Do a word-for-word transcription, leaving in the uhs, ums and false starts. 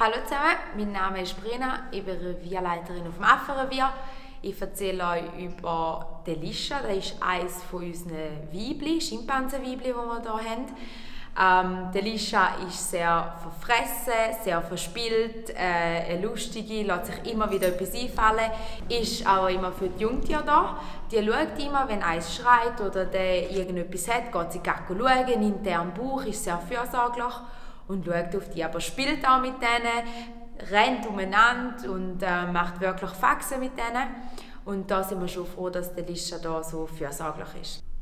Hallo zusammen, mein Name ist Brenna, ich bin Revierleiterin auf dem Affenrevier. Ich erzähle euch über Elisha, das ist eines von unseren Weibchen, Schimpansenweibchen, die wir hier haben. Ähm, Elisha ist sehr verfressen, sehr verspielt, äh, eine lustige, lässt sich immer wieder etwas einfallen, ist auch immer für die Jungtiere da. Die schaut immer, wenn eins schreit oder der irgendetwas hat, geht sie schauen, nimmt er am Bauch, ist sehr fürsorglich und schaut auf die, aber spielt auch mit denen, rennt umeinander und äh, macht wirklich Faxen mit denen. Und da sind wir schon froh, dass Elisha da so fürsorglich ist.